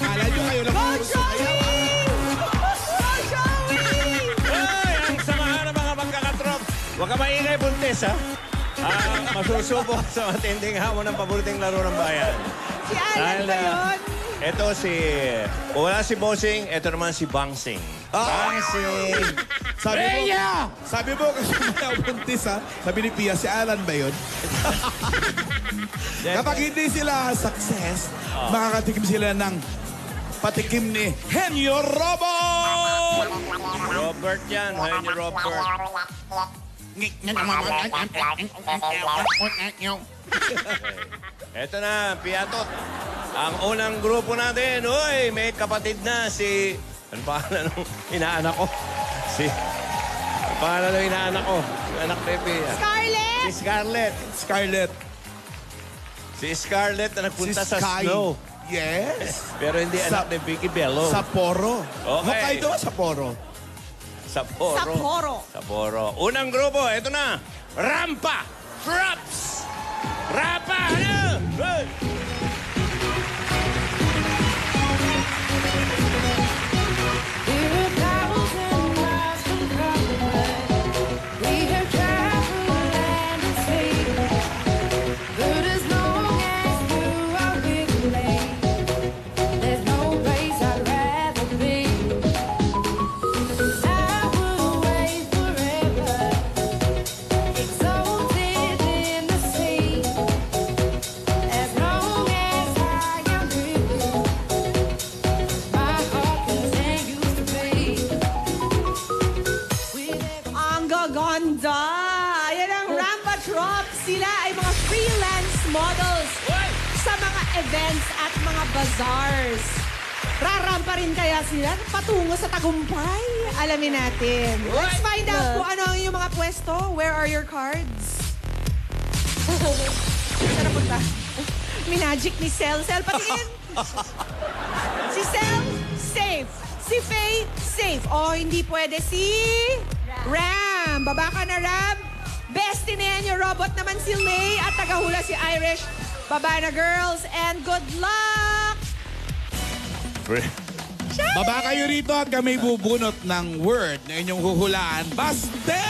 Kala nyo ngayon ang puso. Ay, ang samahan ng mga pagkakatrop. Huwag ka maingay, buntis, ha? Masusubok sa matinding hamon ng paboriteng laro ng bayan. Si Alan ba yun? Ito si... Wala si Bossing, ito naman si Bangsing. Bangsing! Reya! Sabi mo kasi buntis, ha? Sabi ni Pia, si Alan ba yun? Kapag hindi sila success, makakatikim sila ng patikim ni Henry Robo! Robert yan, Henry Robert. Eto na, Piatot. Ang unang grupo natin, uy, may kapatid na si... Ano pangalan nung inaanak ko? Si... Ano pangalan nung inaanak ko? Anak Pepe. Scarlett! Si Scarlett. Scarlett. Si Scarlett na nagpunta sa snow. Yes. Pero hindi anak ni Vicky Bello. Sapporo. Okay. Hokkaido, Sapporo. Sapporo. Sapporo. Unang grupo, eto na. Rampa. Props. Rampa. Ano? Events at mga bazaars. Rarampa rin kaya sila patungo sa tagumpay? Alamin natin. Let's find out kung ano ang inyong mga pwesto. Where are your cards? Saan punta? Minagic ni Sel. Sel, patingin! Si Sel, safe. Si Faye, safe. O hindi pwede si... Ram. Baba ka na, Ram. Baste niyan yung robot naman si Lay at tagahula si Irish. Bye-bye na, girls, and good luck! Baba kayo rito at kami bubunot ng word na inyong huhulaan. Baste!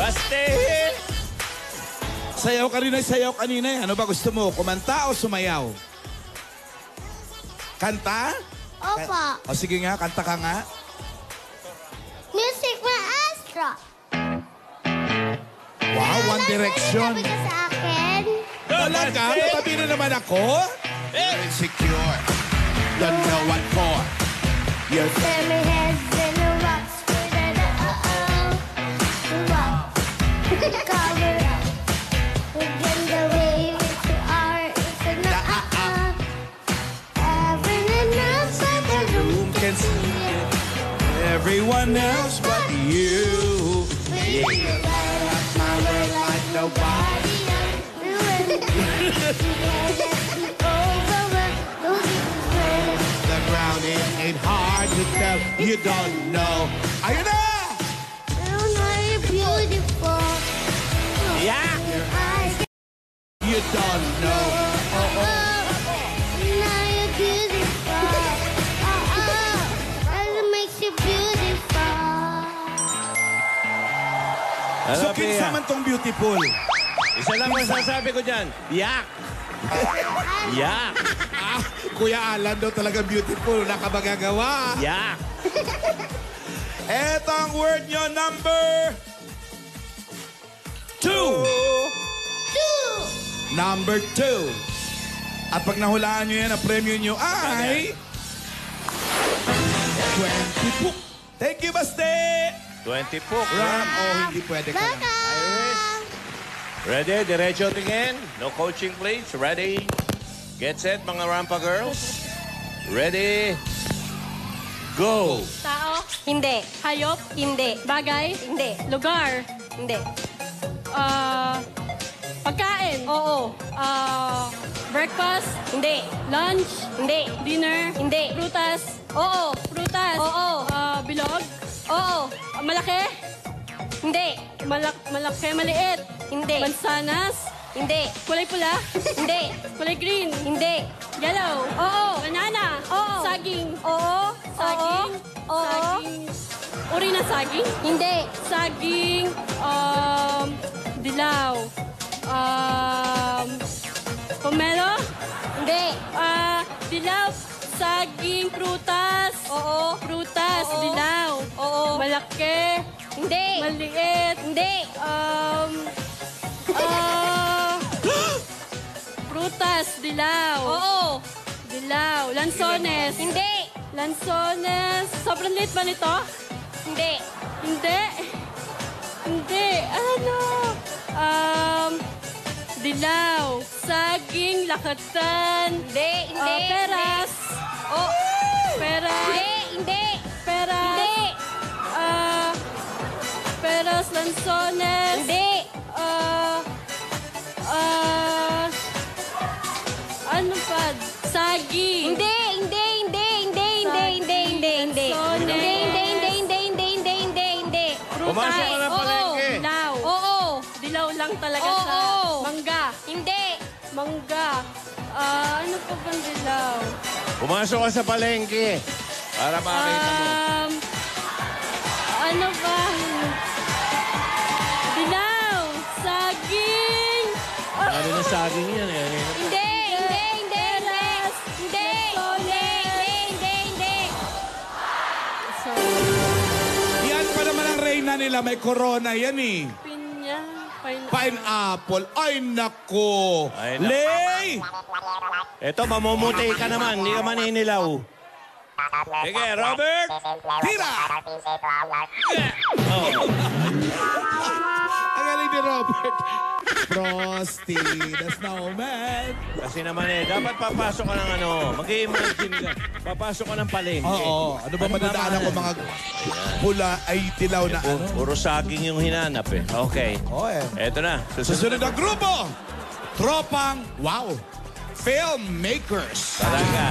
Baste! Sayaw ka rin ay sayaw kanina eh. Ano ba gusto mo? Kumanta o sumayaw? Kanta? Opo. O sige nga, kanta ka nga. Music Heroes. Wow, One Direction. Talaga? Tabi na naman ako? You're insecure. Don't know what for. Your family has been a rock. Spread it uh-oh. The rock. Cover up. We're in the wave. It's our... It's an uh-uh. Having enough so the room can see you. Everyone else but you. Yeah. Like nobody. The ground ain't hard to tell. You don't know. Are you there? I don't know you're beautiful. Yeah. Your eyes. You don't know. Oh oh. Now you're beautiful. Oh oh. That makes you beautiful. So kids naman tong beautiful. Isa lang ang sasabi ko dyan. Yak! Yak! Ah, Kuya Alan daw talaga beautiful. Nakabagagawa. Yak! Eto ang word nyo, number... 2! 2! Number 2. At pag nahulaan nyo yan, ang premyo nyo ay... 20 po. Thank you, Baste! 20 po. Ram o hindi pwede ka lang. Ready? Diretso tingin. No coaching, please. Ready? Get set, mga Rampa girls. Ready? Go! Tao? Hindi. Hayop? Hindi. Bagay? Hindi. Lugar? Hindi. Pagkain? Oo. Breakfast? Hindi. Lunch? Hindi. Dinner? Hindi. Prutas? Oo. Prutas? Oo. Bilog? Oo. Malaki? Hindi. Malaki, maliit. Hindi. Mansanas. Hindi. Kulay pula? Hindi. Kulay green? Hindi. Yellow? Oo. Banana? Oo. Saging? Oo. Saging? Oo. Saging. Uri na saging? Hindi. Saging, dilaw. Pomelo? Hindi. Dilaw, saging, prutas? Oo. Prutas, oo. Dilaw? Oo. Malaki? Hindi. Maliit? Hindi. Prutas, dilaw. Oo. Dilaw. Lansones. Hindi. Lansones. Sobrang liit ba nito? Hindi. Hindi. Hindi. Ano? Dilaw. Saging, lakatan. Hindi. Hindi. Peras. Oh. Peras. Hindi. Hindi. Peras. Hindi. Peras, lansones. Hindi. Ano pa? Saging. Hindi, hindi, hindi, hindi, hindi, hindi, hindi, hindi. Hindi, hindi, hindi, hindi, hindi, hindi, hindi, hindi. Pumasok ka ng palengke. Dilaw. Oo. Dilaw lang talaga siya. Mangga. Hindi. Mangga. Ano pa bang dilaw? Pumasok ka sa palengke. Para makakita mo. Ano ba? Dilaw. Saging. Ano na saging yan eh? Hindi. Na nila may corona yan eh. Pinya, pineapple. Ay nako. Ay, Lay! Eto mamumutay ka naman, hindi ka maninilaw. Sige, Robert. Tira. Oh. Ang galing ni Robert. Frosty the Snowman. Kasi naman eh, dapat papasok ka ng ano, mag-imagine ka. Papasok ka ng palengke. Oo, ano ba madadaanan ko mga pula ay dilaw na ano? Puro saging yung hinanap eh. Okay. Oo eh. Eto na. Susunod ang grupo! Tropang, wow, filmmakers. Talaga.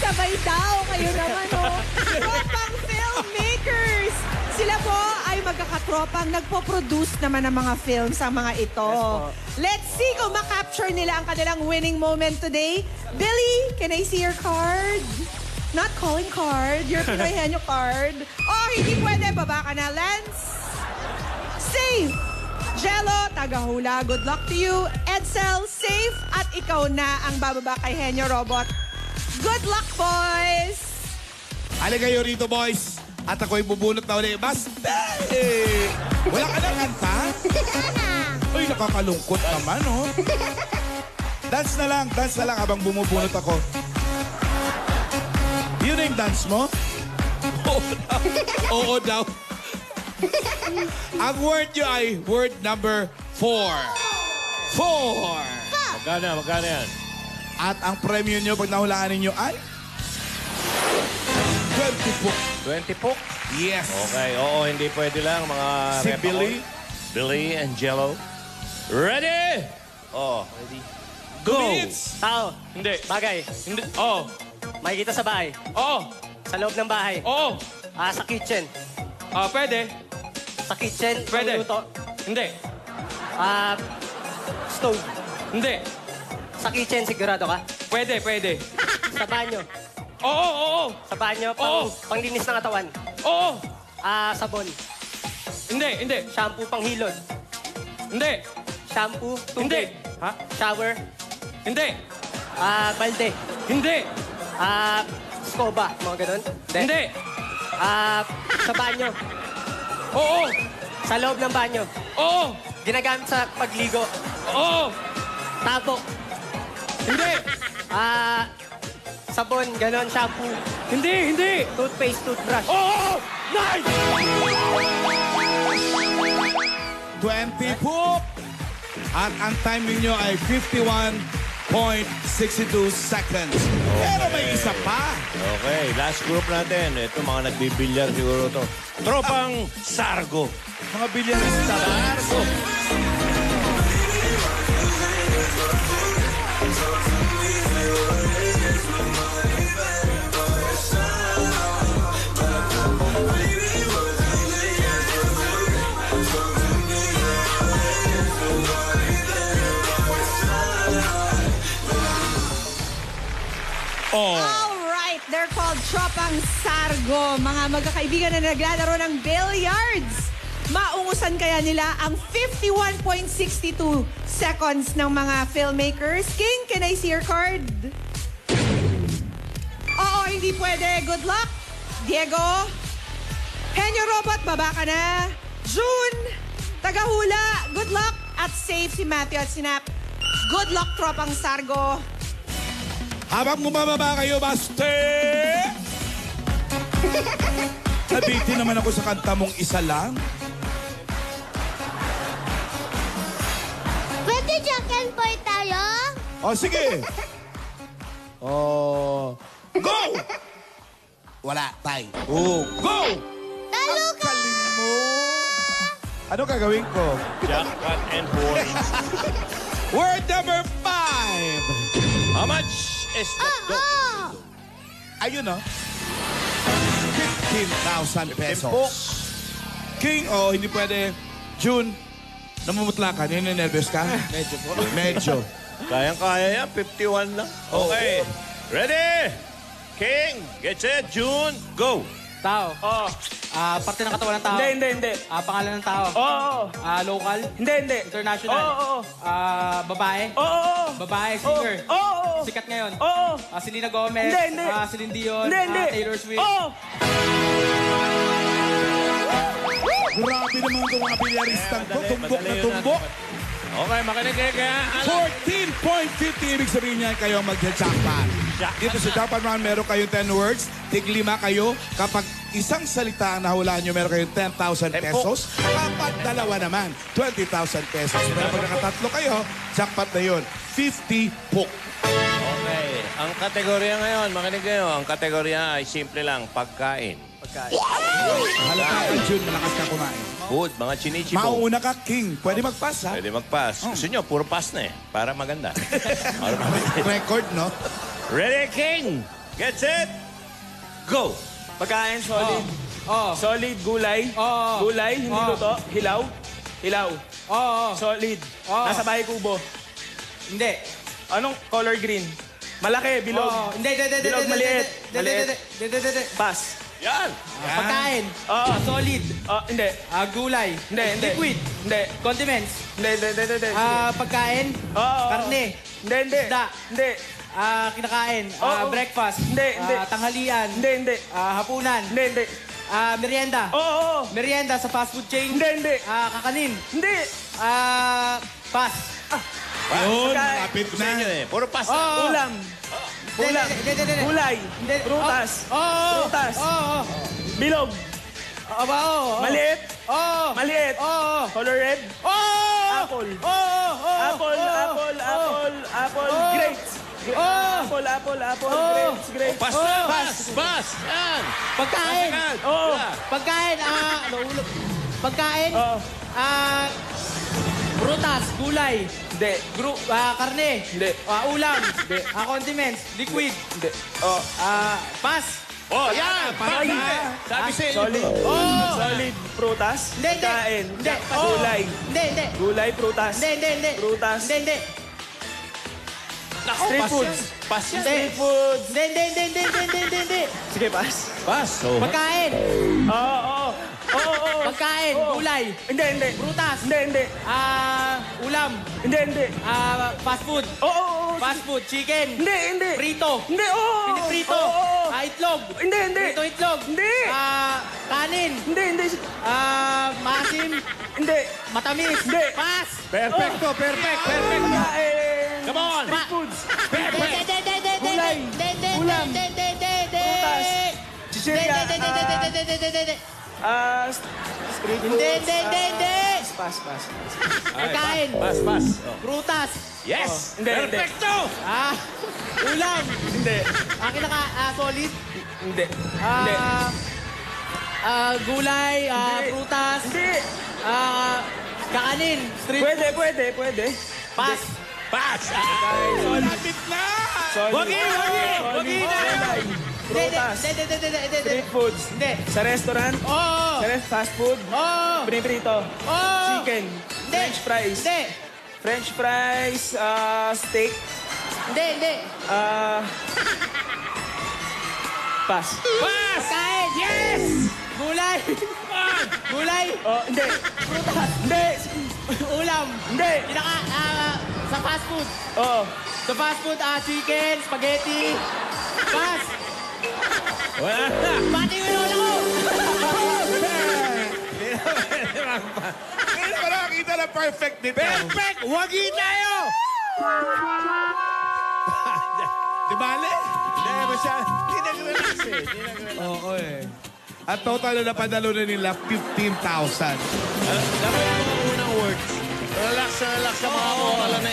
Sabay daw kayo naman, oh. Tropang filmmakers! Sila po ay magkakatropang nagpo-produce naman ng mga films ang mga ito. Yes, let's see kung ma-capture nila ang kanilang winning moment today. Billy, can I see your card? Not calling card. Your Pinoy Henyo card. Oh, hindi pwede. Baba ka na, Lance. Safe! Jello, tagahula. Good luck to you. Edsel, safe. At ikaw na ang bababa kay Henyo Robot. Good luck, boys! Alin kayo rito, boys. At ako'y bubunot na ulit. Baste! Wala ka ng kanta? Uy, nakakalungkot naman, oh. Dance na lang habang bumubunot ako. Yun na yung dance mo? Oo daw. Oo daw. Ang word nyo ay word number 4. 4! Magkana yan? At ang premyo nyo pag nahulaan ninyo ay 20 po. 20 po? Yes. Okay, oo, hindi pwede lang mga si Billy. Billy and Jello. Ready? Oh, ready. Go! Tao. Hindi. Bagay. Hindi. Oh. Makikita sa bahay. Oh. Sa loob ng bahay. Oh. Sa kitchen. Pwede. Sa kitchen. Pwede. Hindi. Stove. Hindi. Sa kitchen, sigurado ka? Pwede, pwede. Sa banyo? Oo, oo. Sa banyo, panglinis ng katawan? Oo. Sabon? Hindi, hindi. Shampoo, panghilod? Hindi. Shampoo, tubig? Hindi. Ha? Shower? Hindi. Balde? Hindi. Scoba, mga ganun? Hindi. Sa banyo? Oo. Sa loob ng banyo? Oo. Ginagamit sa pagligo? Oo. Tabok? Hindi! Sabon, ganon, shampoo. Hindi, hindi! Toothpaste, toothbrush. Oo! Nice! 20 po! At ang time ninyo ay 51 0.62 seconds. Okay. Pero may isa pa. Okay, last group natin. Ito, mga nagbibilyar siguro to. Tropang Sargo. Mga bilyarista. Sargo. Oh. All right, they're called Tropang Sargo, mga magkakaibigan na naglalaro ng billiards. Maungusan kaya nila ang 51.62 seconds ng mga filmmakers. King, can I see your card? Oo, hindi pwede. Good luck, Diego. Henry Robot, baba ka na. June, tagahula. Good luck. At safe si Matthew at Sinap. Good luck, Tropang Sargo. Habang bumababa kayo, Baste! Nabitin naman ako sa kanta mong isa lang. Pwede Jack and Boy tayo? O, sige. O, go! Wala, tay. O, go! Talo ka! Ano gagawin ko? Jack and Boy. Word number 5. How much? Oh, oh. Ayun o. 15,000 pesos. King, oh, hindi pwede. June, namumutla ka. Nininervous ka? Medyo po. Medyo. Kayang-kaya yan. 51 lang. Okay. Ready? King, get set. June, go. Tao. Oo. Parte ng katawan ng tao. Hindi. Pangalan ng tao. Oo. Local. Hindi. International. Oo. Babae. Oo. Babae, singer. Oo. Sikat ngayon. Oo. Si Nina Gomez. Hindi. Si Lindeon. Hindi. Taylor Swift. Oo. Grabe naman itong mga bilyaristang ko. Tumbok na tumbok. Okay, makinig kayo kaya. 14.50. Ibig sabihin niya kayo ang mag-jackpot. Dito sa Jackpot Round, meron kayong 10 words. Tiglima kayo. Kapag isang salita ang nahulaan nyo, meron kayong 10,000 pesos. Kapag dalawa naman, 20,000 pesos. Kapag nakatatlo kayo, jackpot na yun. 50 pok. Okay. Ang kategorya ngayon, makinig kayo. Ang kategorya ay simple lang, pagkain. Pagkain. Malakay, June. Malakas ka kumain. Good, mga chinichipo. Mauna ka, King. Pwede mag-pass, ha? Pwede mag-pass. Gusto nyo, puro pass na eh. Para maganda. Record, no? Ready, King? Get set. Go. Pagkain, solid. Solid, gulay. Gulay, hindi luto. Hilaw. Hilaw. Solid. Nasa bahay kubo. Hindi. Anong color green? Malaki, bilog. Hindi. Bilog, maliit. Pass. Yan! Pagkain. Solid. Hindi. Gulay. Hindi. Liquid. Hindi. Condiments. Hindi. Pagkain. Karne. Hindi. Isda. Hindi. Kinakain. Breakfast. Hindi. Tanghalian. Hindi. Hapunan. Hindi. Merienda. Oo. Merienda sa fast food chain. Hindi. Kakanin. Hindi. Pass. Yun, kapit na. Puro pass. Ulam. Ulam. Gulay. Prutas. Prutas. Bilog. Maliit. Maliit. Color red. Apple. Apple. Grapes. Apple. Grapes. Pass. Yan. Pagkain. Pagkain. Pagkain. Prutas. Gulay. Hindi. Karne. Hindi. Ulam. Hindi. Condiments. Liquid. Hindi. Pass. Yan! Pass! Sabi sa'yo. Solid. Solid. Prutas. Pagkain. Hindi. Gulay. Hindi. Gulay, prutas. Hindi. Prutas. Hindi. Street foods. Pass yan. Street foods. Hindi. Sige, pass. Pass. Pagkain. Oo. Pagkain. Gulay. Hindi. Prutas. Hindi. Ulam. Hindi. Fast food. Oo. Fast food. Chicken. Hindi. Prito. Hindi. Oo. Piniprito. Itlog. Hindi. Prito itlog. Hindi. Kanin. Hindi. Maasim. Hindi. Matamis. Hindi. Pass. Perfecto. Come on. Street foods. Perfect. Gulay. Ulam. Prutas. Chicheria. Street foods. Pass. Pagkain. Pass. Oh. Prutas. Yes! Oh. Hindi. Perfecto! Ah, ulam. Hindi. Akin na ka, solid? Hindi. Hindi. Gulay, hindi. Prutas. Hindi. Kakanin. Street. Pwede. Pass. Hindi. Pass! Solapit na! Wagi! Prutas. Street foods. Hindi. Sa restaurant? Oo. Sa fast food? Oo. Piniprito? Oo. Chicken? Hindi. French fries? Hindi. French fries, steak? Hindi. Pass. Pass! Kain! Yes! Gulay! Gulay! Oh, hindi. Prutas? Hindi. Ulam? Hindi. Pinaka, sa fast food? Oo. Sa fast food, chicken, spaghetti. Pass! Wala na! Pati yung inuulan ko! Hindi naman nakakita na perfect dito. Perfect! Wagi tayo! Di bale? Hindi naman siya. Tinag-relax eh. Oo eh. At total na panalunan nila, 15,000. Dapat yung mga unang words. Relax na mga kukala na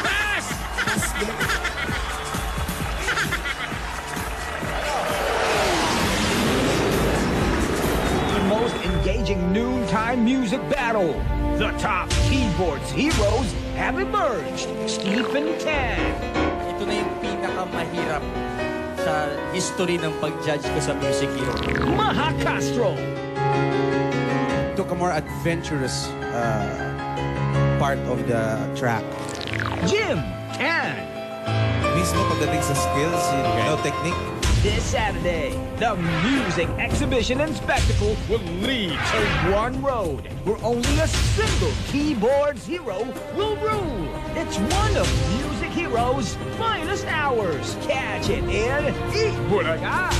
Pass! Most engaging noontime music battle. The top keyboards heroes have emerged. Stephen Tan. Ito na yung pinakamahirap sa history ng pag-judge ko sa Music Heroes. Maha Castro. Took a more adventurous part of the track. Jim Tan. Mismo pagdating sa skills, no technique. This Saturday, the music exhibition and spectacle will lead to one road where only a single keyboards hero will rule. It's one of Music Heroes' finest hours. Catch it in Eat Bulaga.